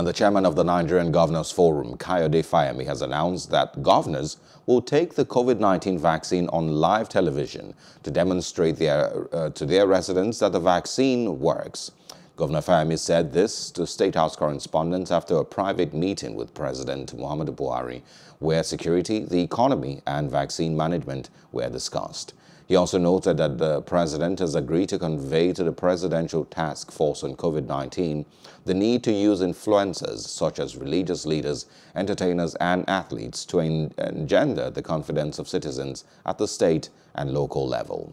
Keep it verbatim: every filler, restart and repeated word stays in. and the chairman of the Nigerian Governors Forum, Kayode Fayemi, has announced that governors will take the COVID nineteen vaccine on live television to demonstrate their, uh, to their residents that the vaccine works. Governor Fayemi said this to State House correspondents after a private meeting with President Muhammadu Buhari, where security, the economy and vaccine management were discussed. He also noted that the president has agreed to convey to the Presidential Task Force on COVID nineteen the need to use influencers such as religious leaders, entertainers and athletes to engender the confidence of citizens at the state and local level.